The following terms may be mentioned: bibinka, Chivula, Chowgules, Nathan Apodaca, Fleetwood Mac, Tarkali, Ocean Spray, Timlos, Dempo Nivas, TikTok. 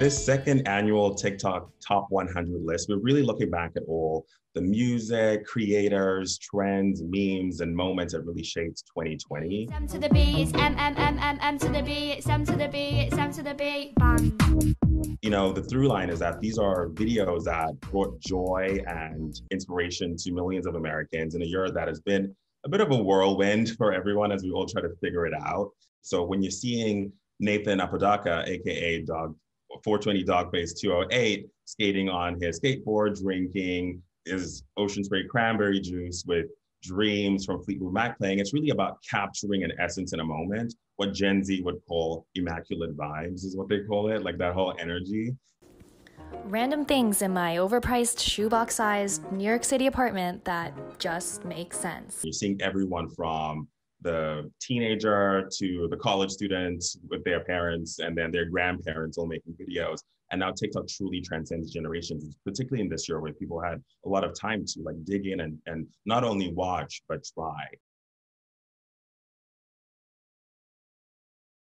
This second annual TikTok Top 100 list, we're really looking back at all the music, creators, trends, memes, and moments that really shaped 2020. M to the B, it's M, M, M, M, M to the B, it's M to the B, it's M to the B, bang. You know, the through line is that these are videos that brought joy and inspiration to millions of Americans in a year that has been a bit of a whirlwind for everyone as we all try to figure it out. So when you're seeing Nathan Apodaca, aka Dog 420 Dogface 208, skating on his skateboard, drinking his Ocean Spray cranberry juice with Dreams from Fleetwood Mac playing, it's really about capturing an essence in a moment. What Gen Z would call immaculate vibes is what they call it, like that whole energy. Random things in my overpriced, shoebox-sized New York City apartment that just make sense. You're seeing everyone from the teenager to the college students with their parents and then their grandparents all making videos. And now TikTok truly transcends generations, particularly in this year where people had a lot of time to like dig in and not only watch, but try.